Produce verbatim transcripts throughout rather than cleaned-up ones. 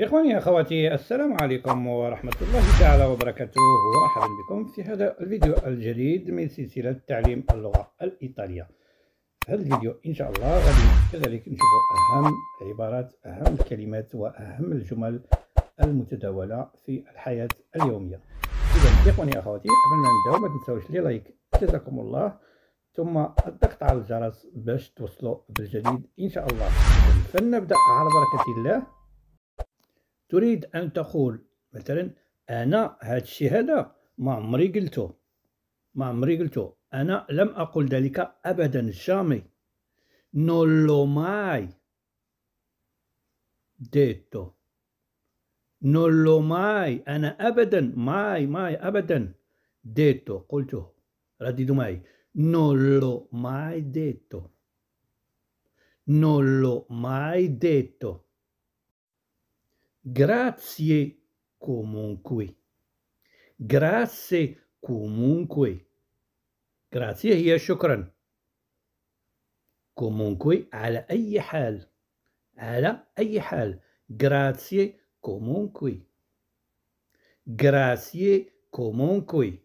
إخواني أخواتي، السلام عليكم ورحمة الله تعالى وبركاته، وأهلا بكم في هذا الفيديو الجديد من سلسلة تعليم اللغة الإيطالية. في هذا الفيديو إن شاء الله غادي كذلك نشوفوا أهم العبارات، أهم الكلمات وأهم الجمل المتداولة في الحياة اليومية. إذا إخواني أخواتي، قبل ما نبداو ما تنساوش لي لايك جزاكم الله، ثم الضغط على الجرس باش توصلوا بالجديد إن شاء الله. فلنبدأ على بركة الله. تريد أن تقول مثلا أنا هاد الشي هذا ما عمري قلتو، ما عمري قلتو، أنا لم أقل ذلك أبدا، جامي، non l'ho mai detto، non l'ho mai، أنا أبدا، ماي ماي أبدا، detto قلته، رددوا معي، non l'ho mai detto، non l'ho mai detto. Grazie comunque، grazie comunque، grazie هي شكرا، comunque على أي حال، على أي حال، grazie comunque، grazie comunque.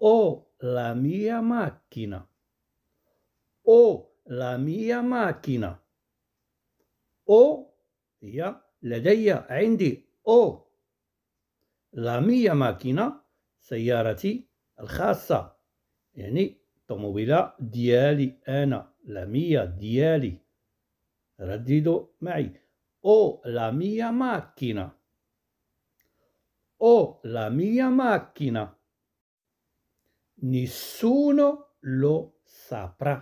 Ho la mia macchina، ho la mia macchina، ho هي لدي، عندي، أو لا ميا ماكينة، سيارتي الخاصة، يعني طوموبيلة ديالي أنا، لا ميا ديالي، رددوا معي، أو لا ميا ماكينة، أو لا ميا ماكينة. Nessuno lo saprà،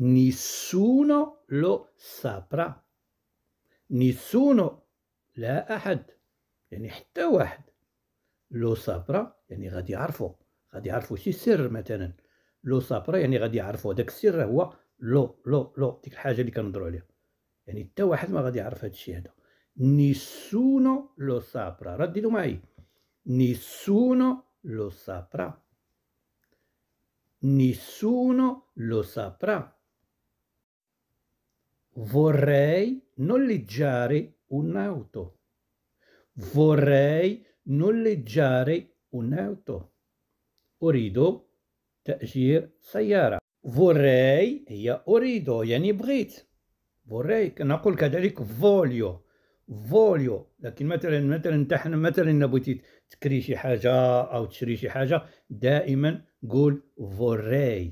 Nessuno lo saprà، نيسونو لا أحد، يعني حتى واحد، لو صابرا يعني غادي يعرفوا، غادي يعرفوا شي سر مثلا، لو صابرا يعني غادي يعرفوا داك السر، هو لو لو لو ديك الحاجة اللي كنهضروا عليها، يعني حتى واحد ما غادي يعرف هاد الشيء هذا. نيسونو لو صابرا، رددوا معي، نيسونو لو صابرا، نيسونو لو صابرا. Vorrei noleggiare un'auto، vorrei noleggiare un'auto، أريد تأجير سيارة، vorrei هي أريد يعني بغيت، vorrei نقول كذلك voglio، voglio. لكن مثلا مثلا تحنا مثلا بغيتي تكري شي حاجة أو تشري شي حاجة، دائما قول vorrei،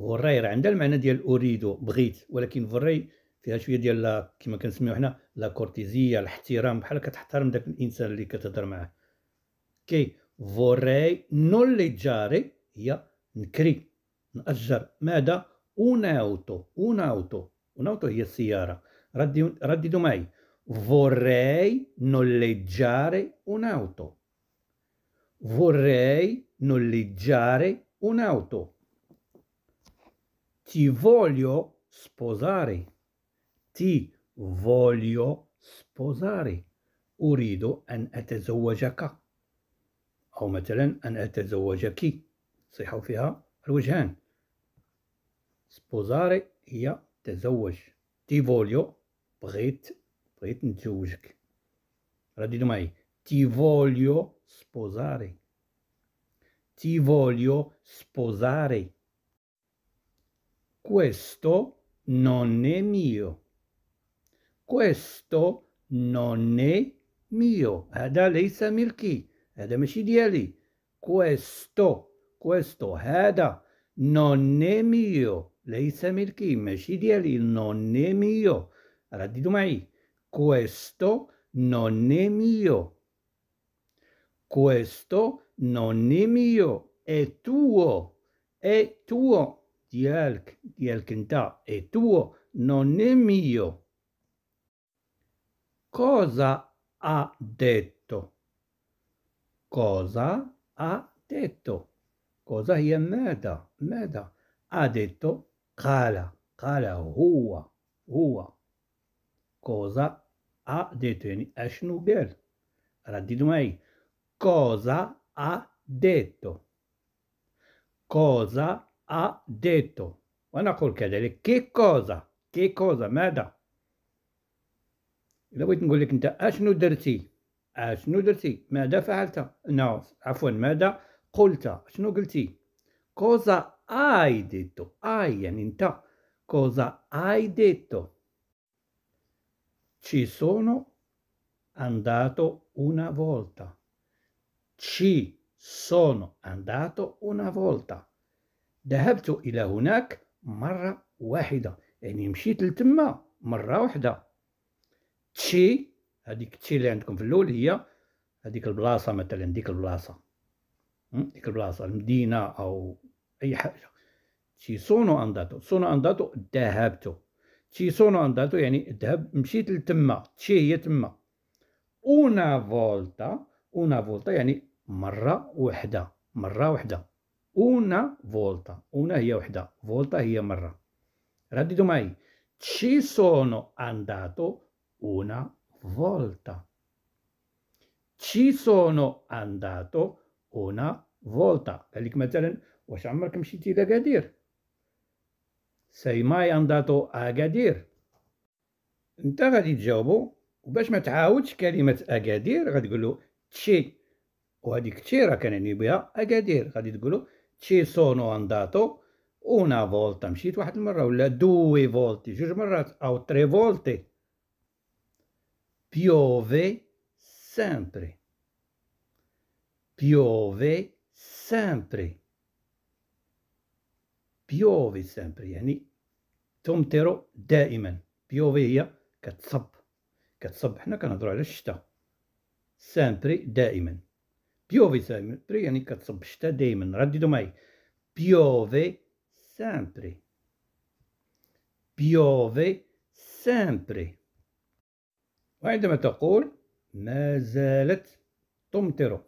vorrei راه عندها المعنى ديال أريد بغيت، ولكن vorrei فيها شويه ديال كما كنسميو حنا لا كورتيزيه، الاحترام، بحال كتحترم داك الانسان اللي كتهضر معاه. كي vorrei noleggiare هي نكري، نأجر ماذا؟ un'auto، un'auto، un'auto هي السياره. رددوا معي، vorrei noleggiare un'auto، vorrei noleggiare un'auto. Ti voglio sposare، Ti voglio sposare، أريد أن أتزوجك، أو مثلا أن أتزوجك، صحوا فيها الوجهان. sposare هي تزوج، Ti voglio بغيت، بغيت نتزوجك. رددوا معي، Ti voglio sposare، Ti voglio sposare. Questo non è mio، questo non è mio، هذا ليس ملكي، هذا ماشي ديالي، questo، questo هذا، non è mio ليس ملكي، ماشي ديالي، non è mio. رددوا معي، questo non è mio، questo non è mio، è tuo، è tuo، ديالك، ديالك انت، è tuo، non è mio. Cosa ha detto؟ Cosa ha detto؟ Cosa هي ماذا؟ ماذا؟ ha detto قال، قال هو، هو. Cosa ha detto يعني أشنو قال؟ رددوا معي، Cosa ha detto؟ Cosa ha detto؟ ونقول كذلك che cosa، che cosa ماذا؟ إذا بغيت نقول لك أنت أشنو درتي، أشنو درتي، ماذا فعلت؟ نو، عفوا، ماذا قلت؟ شنو قلتي؟ كوزا أي ديتو، أي يعني أنت، كوزا أي ديتو. Ci sono andato una volta. Ci sono andato una volta. ذهبت إلى هناك مرة واحدة، يعني مشيت لتما مرة واحدة. تشي هذيك تشي اللي عندكم في الاول هي هذيك البلاصه، مثلا ديك البلاصه ديك البلاصه المدينه او اي حاجه. تشي سونو انداتو، سونو انداتو ذهبتو، تشي سونو انداتو يعني ذهب مشيت لتما، تشي هي تما. اونا فولتا، اونا فولتا يعني مره واحده، مره واحده. اونا فولتا، اونا هي وحده، فولتا هي مره. رددوا معي، تشي سونو انداتو una volta. Ci sono andato una volta. قال لك مثلا واش عمرك مشيتي لأكادير؟ Sei mai andato a Agadir؟ انت غادي تجاوبو، وباش ما تعاودش كلمة أكادير غتقول له تشي، وهذيك تشي راه كنعني بها أكادير. غادي تقول له تشي سونو انداتو una volta، مشيت واحد المرة، ولا دوي فولتي جوج مرات، أو تري فولتي. Piove sempre. Piove sempre. Piove sempre يعني تمطر دائما. بيوفي هي كتصب، كتصب حنا كنهضروا على الشتاء. سامبري دائما. بيوفي سامبري يعني كتصب الشتاء دائما. رددوا معي، بيوفي سامبري، بيوفي سامبري. وعندما تقول ما زالت تمطر،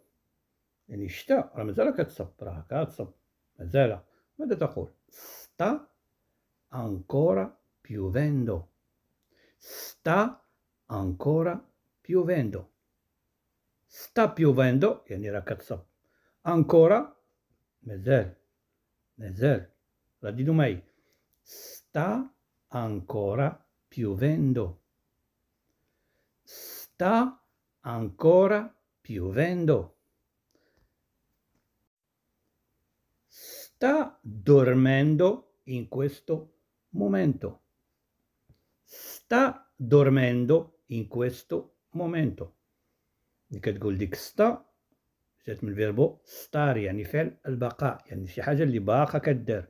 يعني الشتاء راه مازال كتصب، راه كتصب مازال، ماذا تقول؟ ستا انكورا بيوفندو، ستا انكورا بيوفندو. ستا بيوفندو يعني راه كتصب، انكورا مازال، مازال. رددوا معي، ستا انكورا بيوفندو، sta ancora piovendo. Sta dormendo in questo momento. Sta dormendo in questo momento. كتقول ديك sta جات من الفيربو star يعني فعل البقاء، يعني شي حاجه اللي باقا كدار.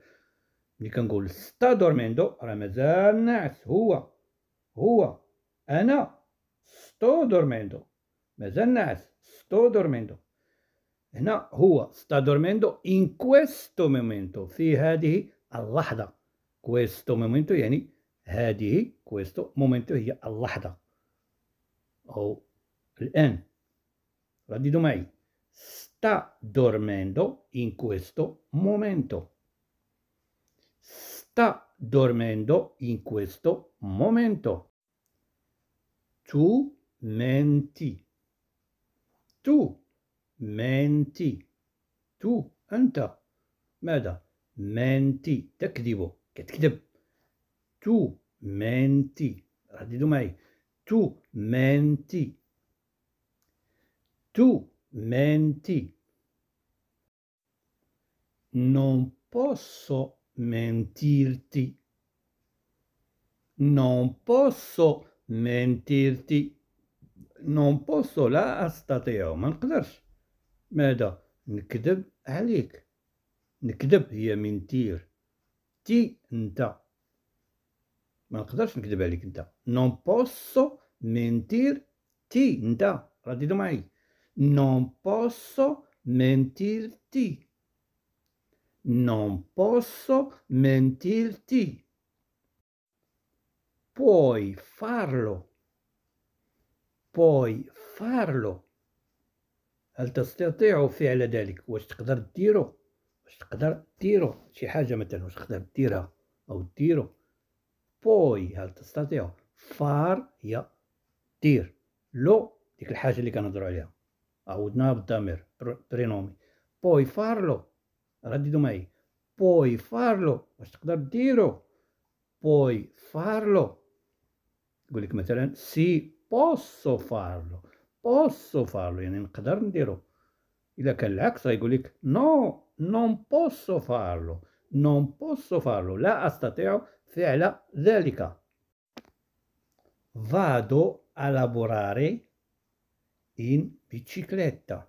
ملي كنقول sta dormendo راه مازال ناعس، هو هو انا sto dormendo، مازال ناعس. sto dormendo هنا هو sta dormendo in questo momento، في هذه اللحظة. questo momento يعني هذه، questo momento هي اللحظة أو الآن. رددوا معي، sta dormendo in questo momento. sta dormendo in questo momento. Tu menti. Tu menti. Tu أنت، ماذا؟ menti تكذب، كتكذب. Tu menti. رددوا معي، tu menti. Tu menti. Non posso mentirti. Non posso mentirti. non posso، لا أستطيع، ما نقدرش. ماذا؟ نكذب عليك. نكذب هي منتير، تي أنت، ما نقدرش نكذب عليك أنت. non posso mentir تي أنت. رددوا معي، non posso mentir تي. non posso mentir تي. Puoi farlo. Puoi farlo. هل تستطيع فعل ذلك؟ واش تقدر ديرو؟ واش تقدر ديرو شي حاجة مثلا، واش تقدر ديرها أو ديرو. Puoi هل تستطيع، فار هي دير، لو ديك الحاجة اللي كنهضرو عليها، عودناها بالضمير برينومي. Puoi farlo. رددوا معي، Puoi farlo، واش تقدر ديرو. Puoi farlo. يقول لك مثلا سي posso farlo posso farlo يعني نقدر نديرو. إذا كان العكس غيقول لك نو نون بوسو فارلو نون بوسو فارلو لا أستطيع فعل ذلك. Vado a lavorare in bicicletta.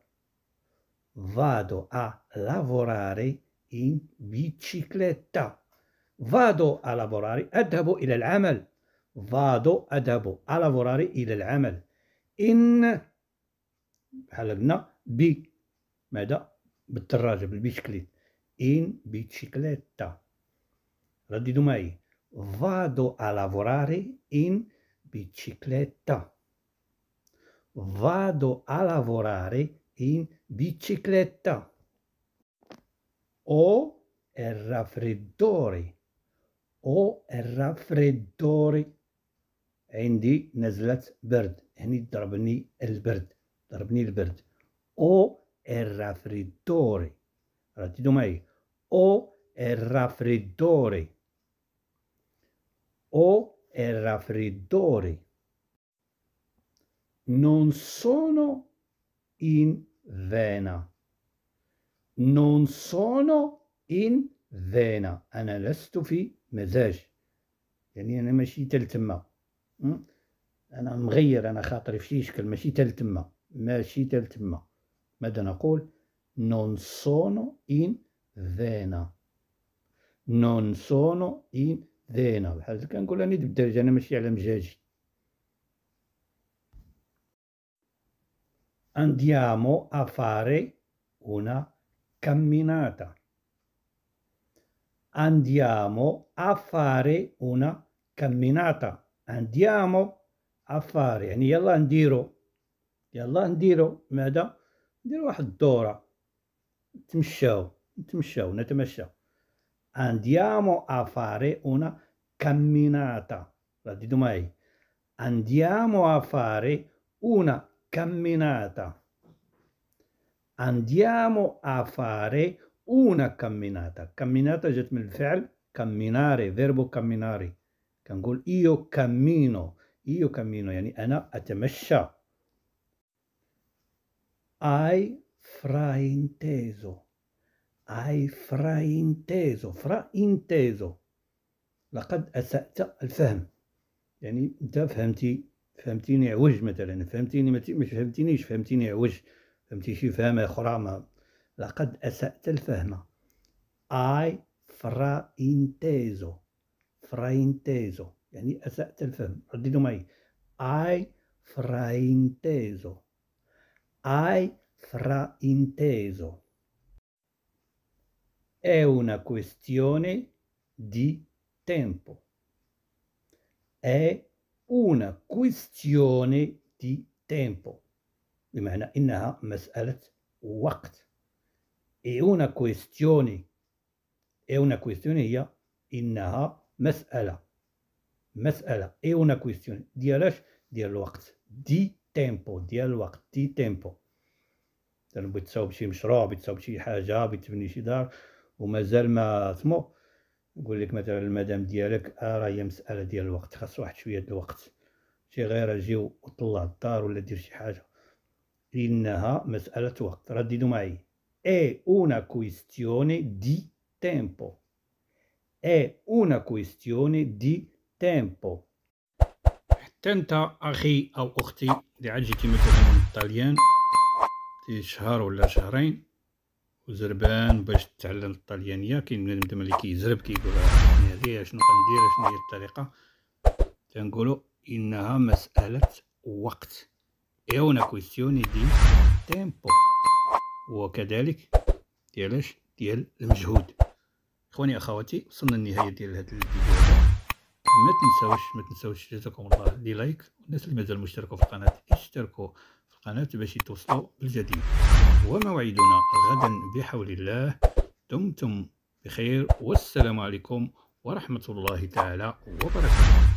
Vado a lavorare in bicicletta. Vado a lavorare أذهب إلى العمل. Vado أذهب a lavorare إلى العمل. إن حلقنا ب ماذا؟ بالدراجة بالبيشكليت. إن بيشكليتا. رددوا معي. Vado a lavorare in bicicletta. Vado a lavorare in bicicletta. Ho il raffreddore. Ho il raffreddore. عندي نزلت برد. هني ضربني البرد. ضربني البرد. Ho il raffreddore. Ratido mai. Ho il raffreddore. Ho il raffreddore. Non sono in vena. Non sono in vena. أنا لست في مزاج. يعني أنا ماشي تلتما. أنا مغير، أنا خاطري في شي شكل، ماشي تلتما. ماشي تلتما. ماذا نقول؟ Non sono in vena. Non sono in vena. بحال هكا كنقول أنا بالدارجة، أنا ماشي على مزاجي. Andiamo a fare una camminata. Andiamo a fare una camminata. Andiamo a fare يعني يلا نديرو. يلا نديرو ماذا؟ نديرو واحد الدورة. نتمشاو نتمشاو نتمشاو. Andiamo a fare una camminata. رددوا معي. Andiamo a fare una camminata. Andiamo a fare una camminata. Camminata جات من الفعل camminare verbo camminare. كنقول io cammino. Io cammino يعني أنا أتمشى. Hai frainteso. Hai frainteso. Frainteso. لقد أسأت الفهم. يعني أنت فهمتي فهمتيني عوج مثلا. فهمتيني مش فهمتينيش. فهمتيني عوج. فهمتي شي فهمة أخرى ما. لقد أسأت الفهم. Hai frainteso. Frainteso يعني أسأت الفهم. رددوا معي. Hai frainteso. Hai frainteso. È una questione di tempo. È una questione di tempo. بمعنى إنها مسألة وقت. È una questione. È una questione هي إنها مسألة. مسألة. È una questione. ديالاش؟ ديال الوقت. دي تيمبو ديال الوقت. دي تيمبو مثلا بغيت تصاوب شي مشروع، بغيت تصاوب شي حاجه، بغيت تبني شي دار ومازال ما تمو، نقول لك مثلا المدام ديالك آه راه هي مساله ديال الوقت، خاص واحد شويه د الوقت، شي غير اجي وطلع الدار ولا دير شي حاجه، انها مساله وقت. رددوا معي. È una questione di tempo. È una questione di tempo. حتى انت اخي او اختي اللي عاد جيتي مثلا من الطليان، تي شهر ولا شهرين وزربان باش تتعلم الطليانيه، كاين بنادم اللي كيزرب كيقول راه هذه شنو غندير، شنو هي الطريقه، تنقولوا انها مساله وقت. È una questione di tempo. وكذلك ديالاش؟ ديال المجهود. اخواني اخواتي وصلنا للنهايه ديال هذا الفيديو. ما تنساوش ما تنساوش جزاكم الله لي لايك، والناس اللي مازال مشتركوا في القناه اشتركوا في القناه باش يتوصلوا بالجديد، وموعدنا غدا بحول الله. دمتم بخير والسلام عليكم ورحمه الله تعالى وبركاته.